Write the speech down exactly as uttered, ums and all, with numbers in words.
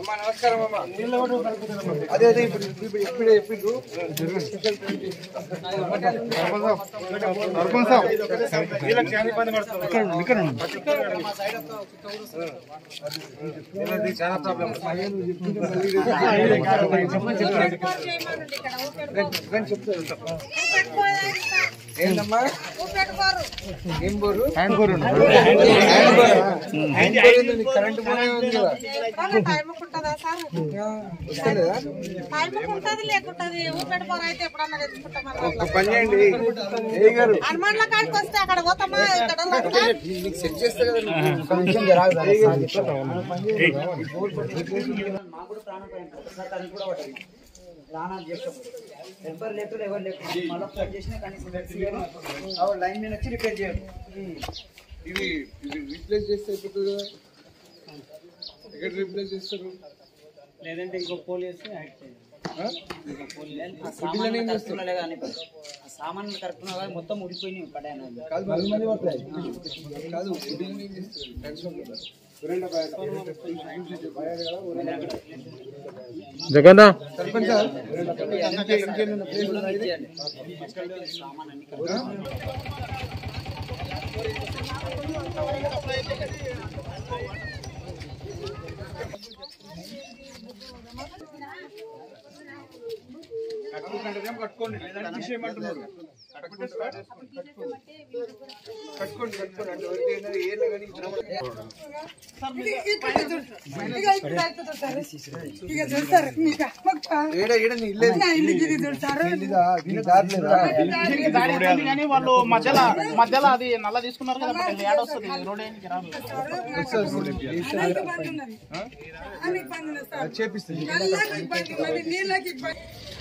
అమ్మ నమస్కారం అమ్మ నిలబడు అదే అదే ఇప్పుడు ఇప్పుడు అర్పణ సాబ్ వీళ్ళకి చాలా ఇబ్బంది పడుతున్నారు ఇక్కడ ఇక్కడ మా సైడ్ అంతా చుట్టూ ఇది చాలా ప్రాబ్లం నేను చెప్తాను ఏందమ్మా ఊపెట్టుకోరు ఏం bore hand bore hand bore current బోరే ఉంది టైం ఉంటదా సార్ వస్తలేదా టైం ఉంటది లేకుంటది ఊపెట్టుకోరు అయితే ఎప్పుడన్నా వెతుకుంటామా ఒక పని చేయండి ఏ గారు హనుమాన్ల కాడికి వస్తే అక్కడ పోతామా ఇక్కడ ఉంటా నీకు సెట్ చేస్తా కదా కొంచెం జరగదు సార్ ఇట్లా పని చేయండి బోర్ పట్టుకొని మా కూడా ప్రాణం పోయింది సార్ అది కూడా వటది राणा जैसे एवर लेकर एवर लेकर मालूम कर जैसे कहानी सुनती है और लाइन में अच्छी रिपेयर जैसे ये रिप्लेस जैसे तो अगर रिप्लेस जैसे लेकिन इनको पोल जैसे हाइट चाहिए हाँ इनको पोल लेकिन सामान में करते ना लेगा नहीं पड़ता सामान में करते ना अगर मोटा मुड़ी कोई नहीं पड़े ना काल मालूम नहीं पड़ता है काल उड़ील में जैसे टेंशन जगह ना వాళ్ళు మధ్యలో మధ్యలో అది నల్ల తీసుకున్నారు కదా ఏడ వస్తుంది రోడ్ చేపిస్తుంది